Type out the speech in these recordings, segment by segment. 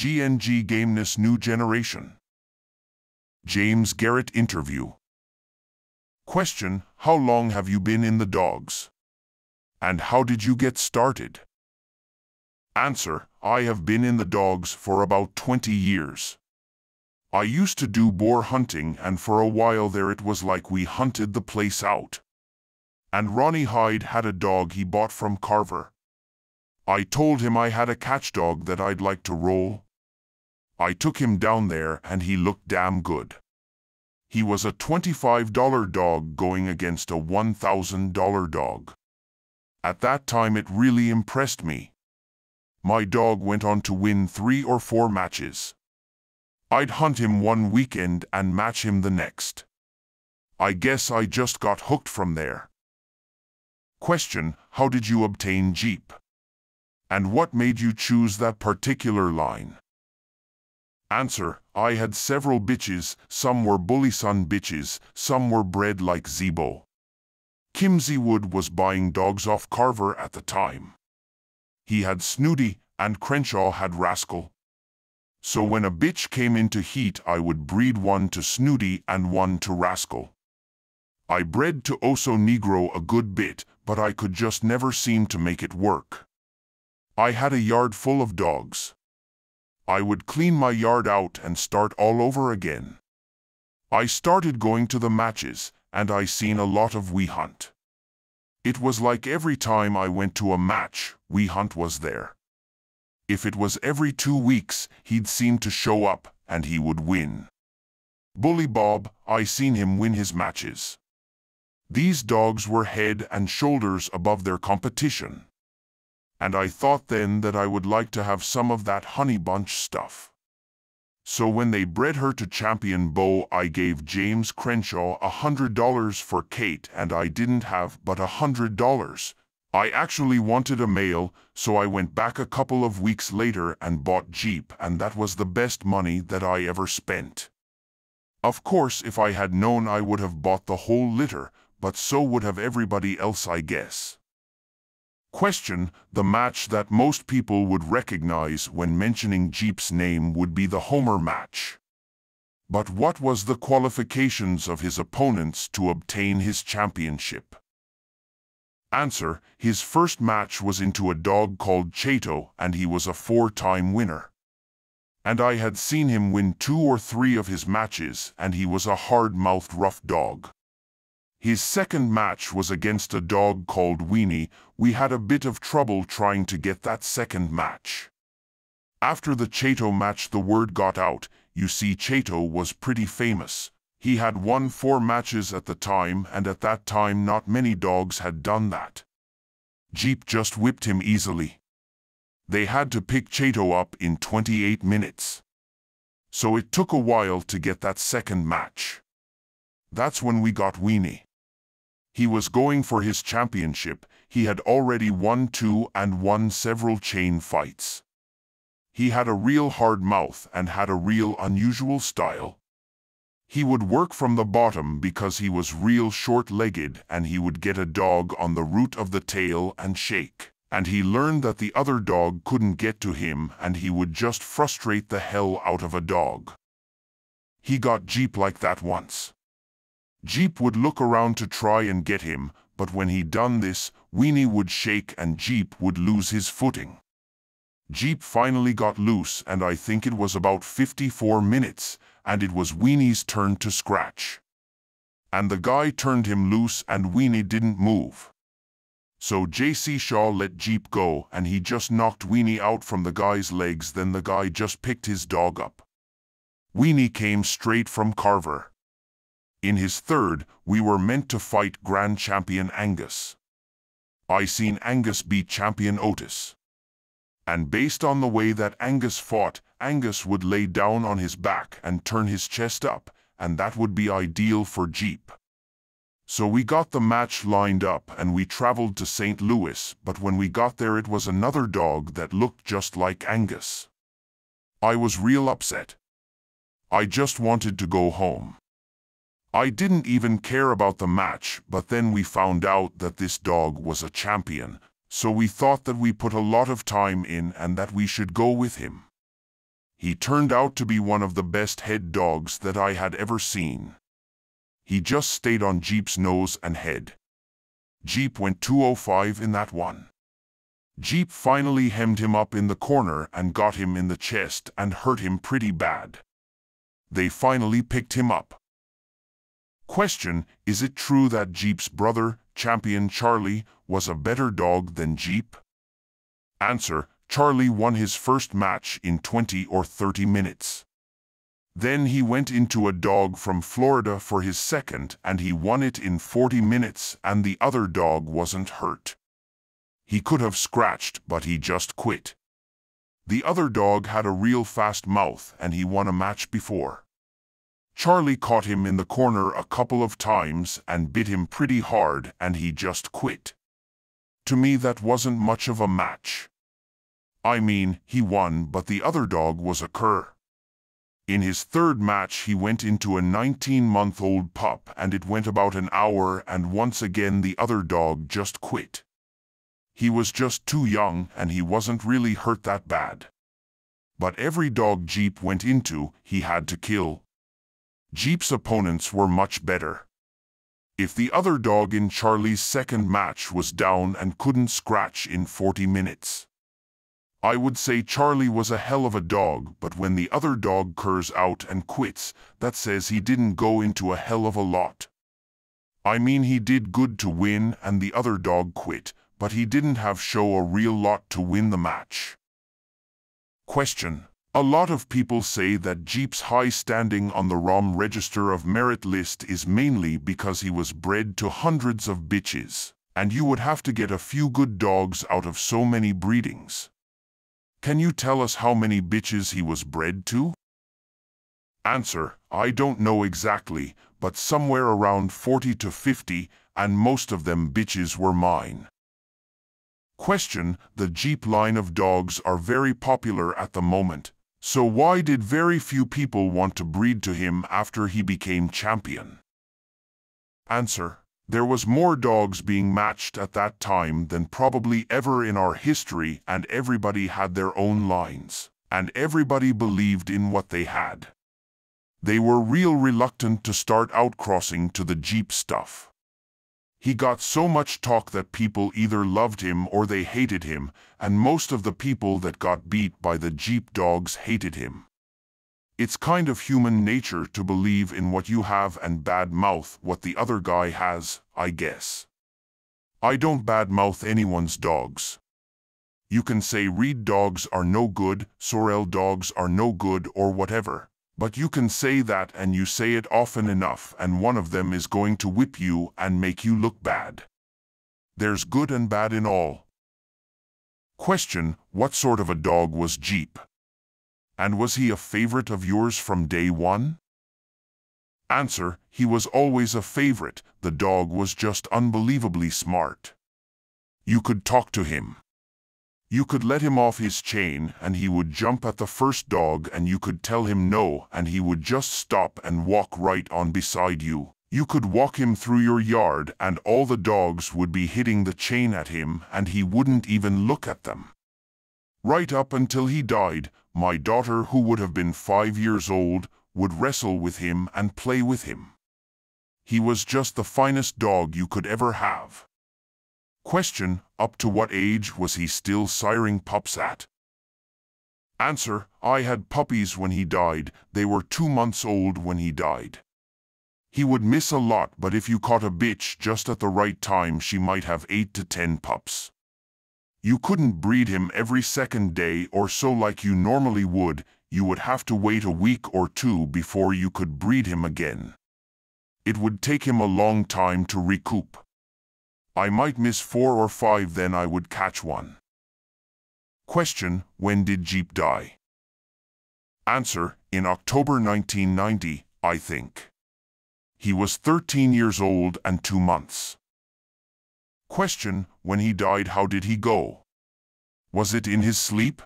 GNG Gameness New Generation. James Garrett interview. Question: how long have you been in the dogs? And how did you get started? Answer: I have been in the dogs for about 20 years. I used to do boar hunting, and for a while there it was like we hunted the place out. And Ronnie Hyde had a dog he bought from Carver. I told him I had a catch dog that I'd like to roll. I took him down there and he looked damn good. He was a $25 dog going against a $1,000 dog. At that time it really impressed me. My dog went on to win 3 or 4 matches. I'd hunt him one weekend and match him the next. I guess I just got hooked from there. Question: how did you obtain Jeep? And what made you choose that particular line? Answer: I had several bitches, some were bully son bitches, some were bred like Zebo. Kimsey Wood was buying dogs off Carver at the time. He had Snooty, and Crenshaw had Rascal. So when a bitch came into heat, I would breed one to Snooty and one to Rascal. I bred to Oso Negro a good bit, but I could just never seem to make it work. I had a yard full of dogs. I would clean my yard out and start all over again. I started going to the matches, and I seen a lot of Weehunt. It was like every time I went to a match, Weehunt was there. If it was every 2 weeks, he'd seem to show up, and he would win. Bully Bob, I seen him win his matches. These dogs were head and shoulders above their competition. And I thought then that I would like to have some of that Honeybunch stuff. So when they bred her to Champion Beau, I gave James Crenshaw $100 for Kate, and I didn't have but $100. I actually wanted a male, so I went back a couple of weeks later and bought Jeep, and that was the best money that I ever spent. Of course, if I had known, I would have bought the whole litter, but so would have everybody else, I guess. Question: the match that most people would recognize when mentioning Jeep's name would be the Homer match. But what was the qualifications of his opponents to obtain his championship? Answer: his first match was into a dog called Chato, and he was a 4-time winner. And I had seen him win 2 or 3 of his matches, and he was a hard-mouthed rough dog. His second match was against a dog called Weenie. We had a bit of trouble trying to get that second match. After the Chato match, the word got out. You see, Chato was pretty famous. He had won 4 matches at the time, and at that time not many dogs had done that. Jeep just whipped him easily. They had to pick Chato up in 28 minutes. So it took a while to get that second match. That's when we got Weenie. He was going for his championship. He had already won 2 and won several chain fights. He had a real hard mouth and had a real unusual style. He would work from the bottom because he was real short-legged, and he would get a dog on the root of the tail and shake. And he learned that the other dog couldn't get to him, and he would just frustrate the hell out of a dog. He got Jeep like that once. Jeep would look around to try and get him, but when he done this, Weenie would shake and Jeep would lose his footing. Jeep finally got loose, and I think it was about 54 minutes, and it was Weenie's turn to scratch. And the guy turned him loose and Weenie didn't move. So JC Shaw let Jeep go, and he just knocked Weenie out from the guy's legs. Then the guy just picked his dog up. Weenie came straight from Carver. In his third, we were meant to fight Grand Champion Angus. I seen Angus beat Champion Otis. And based on the way that Angus fought, Angus would lay down on his back and turn his chest up, and that would be ideal for Jeep. So we got the match lined up and we traveled to St. Louis, but when we got there it was another dog that looked just like Angus. I was real upset. I just wanted to go home. I didn't even care about the match, but then we found out that this dog was a champion, so we thought that we put a lot of time in and that we should go with him. He turned out to be one of the best head dogs that I had ever seen. He just stayed on Jeep's nose and head. Jeep went 205 in that one. Jeep finally hemmed him up in the corner and got him in the chest and hurt him pretty bad. They finally picked him up. Question: is it true that Jeep's brother, Champion Charlie, was a better dog than Jeep? Answer: Charlie won his first match in 20 or 30 minutes. Then he went into a dog from Florida for his second and he won it in 40 minutes and the other dog wasn't hurt. He could have scratched, but he just quit. The other dog had a real fast mouth and he won a match before. Charlie caught him in the corner a couple of times and bit him pretty hard and he just quit. To me, that wasn't much of a match. I mean, he won, but the other dog was a cur. In his third match, he went into a 19-month-old pup and it went about an hour and once again the other dog just quit. He was just too young and he wasn't really hurt that bad. But every dog Jeep went into, he had to kill. Jeep's opponents were much better. If the other dog in Charlie's second match was down and couldn't scratch in 40 minutes, I would say Charlie was a hell of a dog, but when the other dog curs out and quits, that says he didn't go into a hell of a lot. I mean, he did good to win and the other dog quit, but he didn't have show a real lot to win the match. Question: a lot of people say that Jeep's high standing on the ROM Register of Merit list is mainly because he was bred to hundreds of bitches, and you would have to get a few good dogs out of so many breedings. Can you tell us how many bitches he was bred to? Answer: I don't know exactly, but somewhere around 40 to 50, and most of them bitches were mine. Question: the Jeep line of dogs are very popular at the moment, so why did very few people want to breed to him after he became champion? Answer: there was more dogs being matched at that time than probably ever in our history, and everybody had their own lines, and everybody believed in what they had. They were real reluctant to start outcrossing to the Jeep stuff. He got so much talk that people either loved him or they hated him, and most of the people that got beat by the Jeep dogs hated him. It's kind of human nature to believe in what you have and badmouth what the other guy has, I guess. I don't badmouth anyone's dogs. You can say Reed dogs are no good, Sorrel dogs are no good, or whatever, but you can say that and you say it often enough and one of them is going to whip you and make you look bad. There's good and bad in all. Question: what sort of a dog was Jeep? And was he a favorite of yours from day one? Answer: he was always a favorite. The dog was just unbelievably smart. You could talk to him. You could let him off his chain and he would jump at the first dog, and you could tell him no and he would just stop and walk right on beside you. You could walk him through your yard and all the dogs would be hitting the chain at him and he wouldn't even look at them. Right up until he died, my daughter, who would have been 5 years old, would wrestle with him and play with him. He was just the finest dog you could ever have. Question: up to what age was he still siring pups at? Answer: I had puppies when he died. They were 2 months old when he died. He would miss a lot, but if you caught a bitch just at the right time, she might have 8 to 10 pups. You couldn't breed him every second day or so like you normally would. You would have to wait a week or two before you could breed him again. It would take him a long time to recoup. I might miss 4 or 5, then I would catch one. Question: when did Jeep die? Answer: in October 1990, I think. He was 13 years old and 2 months. Question: when he died, how did he go? Was it in his sleep?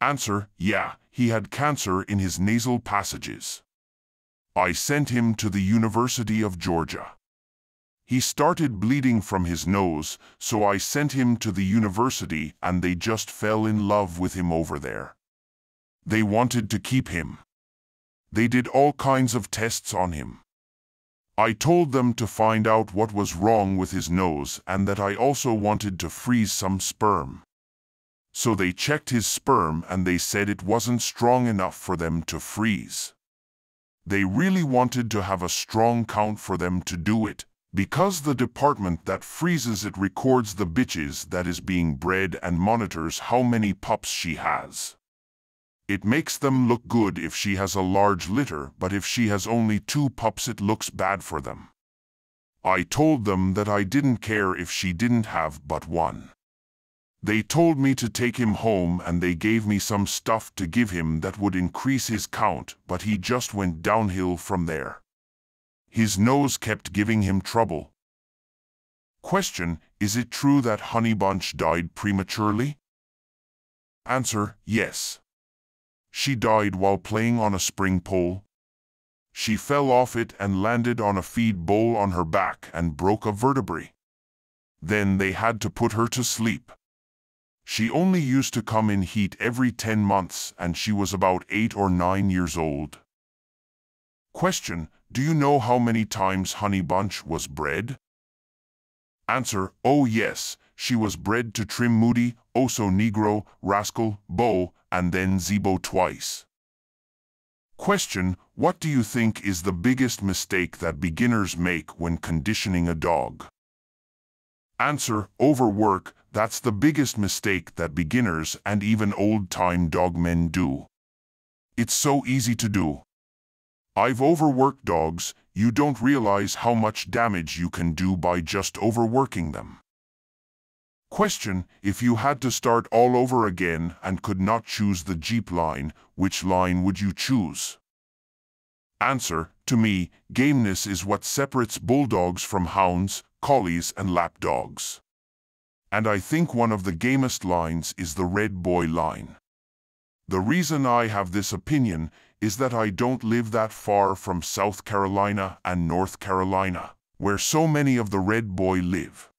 Answer: yeah, he had cancer in his nasal passages. I sent him to the University of Georgia. He started bleeding from his nose, so I sent him to the university and they just fell in love with him over there. They wanted to keep him. They did all kinds of tests on him. I told them to find out what was wrong with his nose and that I also wanted to freeze some sperm. So they checked his sperm and they said it wasn't strong enough for them to freeze. They really wanted to have a strong count for them to do it, because the department that freezes it records the bitches that is being bred and monitors how many pups she has. It makes them look good if she has a large litter, but if she has only 2 pups it looks bad for them. I told them that I didn't care if she didn't have but 1. They told me to take him home and they gave me some stuff to give him that would increase his count, but he just went downhill from there. His nose kept giving him trouble. Question: Is it true that Honeybunch died prematurely? Answer: Yes. She died while playing on a spring pole. She fell off it and landed on a feed bowl on her back and broke a vertebrae. Then they had to put her to sleep. She only used to come in heat every 10 months and she was about 8 or 9 years old. Question: Do you know how many times Honeybunch was bred? Answer: Oh yes, she was bred to trim Moody, Oso Negro, Rascal, Bo, and then Zebo twice. Question: What do you think is the biggest mistake that beginners make when conditioning a dog? Answer: Overwork. That's the biggest mistake that beginners and even old-time dogmen do. It's so easy to do. I've overworked dogs. You don't realize how much damage you can do by just overworking them. Question: If you had to start all over again and could not choose the Jeep line, which line would you choose? Answer: To me, gameness is what separates bulldogs from hounds, collies, and lapdogs. And I think one of the gamest lines is the Red Boy line. The reason I have this opinion is that I don't live that far from South Carolina and North Carolina, where so many of the Red Boy live.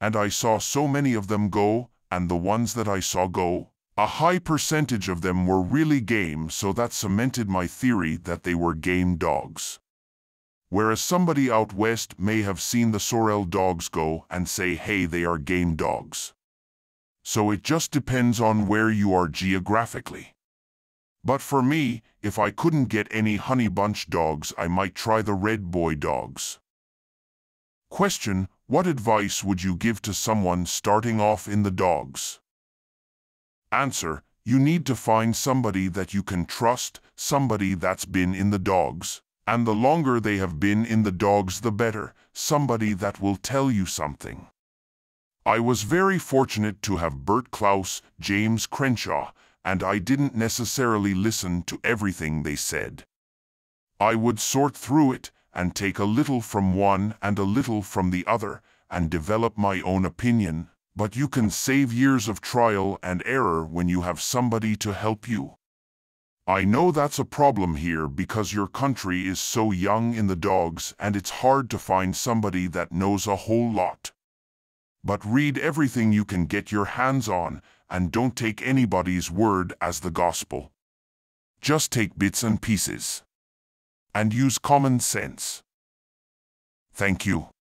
And I saw so many of them go, and the ones that I saw go, a high percentage of them were really game, so that cemented my theory that they were game dogs. Whereas somebody out west may have seen the Sorel dogs go and say, hey, they are game dogs. So it just depends on where you are geographically. But for me, if I couldn't get any Honeybunch dogs, I might try the Red Boy dogs. Question: What advice would you give to someone starting off in the dogs? Answer: You need to find somebody that you can trust, somebody that's been in the dogs. And the longer they have been in the dogs, the better, somebody that will tell you something. I was very fortunate to have Bert Klaus, James Crenshaw, and I didn't necessarily listen to everything they said. I would sort through it and take a little from one and a little from the other and develop my own opinion, but you can save years of trial and error when you have somebody to help you. I know that's a problem here because your country is so young in the dogs and it's hard to find somebody that knows a whole lot. But read everything you can get your hands on and don't take anybody's word as the gospel. Just take bits and pieces. And use common sense. Thank you.